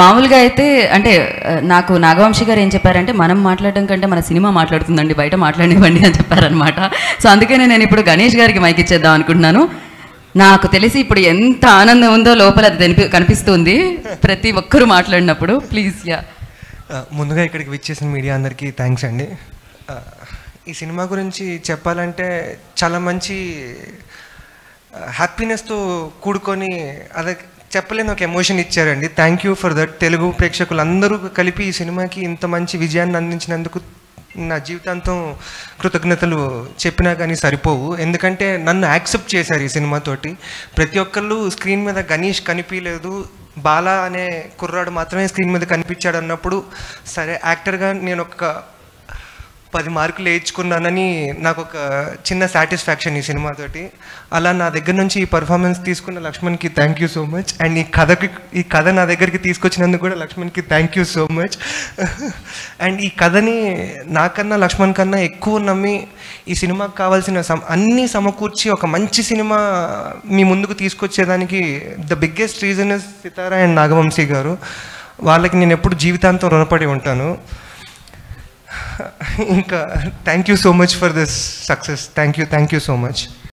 మామూలుగా అయితే అంటే నాకు నాగవంశి గారు ఏం చెప్పారంటే మనం మాట్లాడడం కంటే మన సినిమా మాట్లాడుతుందండి బయట మాట్లాడనివ్వండి అని చెప్పారన్నమాట. సో అందుకనే నేను ఇప్పుడు గణేష్ గారికి మైక్ ఇచ్చేద్దాం అనుకుంటున్నాను. నాకు తెలిసి ఇప్పుడు ఎంత ఆనందం ఉందో లోపల అది కనిపిస్తుంది ప్రతి ఒక్కరు మాట్లాడినప్పుడు. ప్లీజ్ యా ముందుగా ఇక్కడికి విచ్చేసిన మీడియా అందరికీ థ్యాంక్స్ అండి. ఈ సినిమా గురించి చెప్పాలంటే చాలా మంచి హ్యాపీనెస్తో కూడుకొని అది చెప్పలేని ఒక ఎమోషన్ ఇచ్చారండి. Thank you for that. Telugu ప్రేక్షకులందరూ కలిపి ఈ సినిమాకి ఇంత మంచి విజయాన్ని అందించినందుకు నా జీవితాంతం కృతజ్ఞతలు చెప్పినా కానీ సరిపోవు. ఎందుకంటే నన్ను యాక్సెప్ట్ చేశారు ఈ సినిమాతోటి. ప్రతి ఒక్కళ్ళు స్క్రీన్ మీద గణేష్ కనిపించలేదు, బాలా అనే కుర్రాడు మాత్రమే స్క్రీన్ మీద కనిపించాడు అన్నప్పుడు సరే యాక్టర్గా నేను ఒక 10 మార్కులు వేయించుకున్నానని నాకు ఒక చిన్న సాటిస్ఫాక్షన్ ఈ సినిమాతోటి. అలా నా దగ్గర నుంచి ఈ పర్ఫార్మెన్స్ తీసుకున్న లక్ష్మణ్కి thank you so much. And ఈ కథ నా దగ్గరికి తీసుకొచ్చినందుకు కూడా లక్ష్మణ్కి thank you so much. And ఈ కథని నాకన్నా లక్ష్మణ్ కన్నా ఎక్కువ నమ్మి ఈ సినిమాకి కావాల్సిన అన్నీ సమకూర్చి ఒక మంచి సినిమా మీ ముందుకు తీసుకొచ్చేదానికి the biggest reason is Sithara and Nagavamsi గారు. వాళ్ళకి నేను ఎప్పుడు జీవితాంతం రుణపడి ఉంటాను. ఇంకా thank you so much for this success. Thank you so much.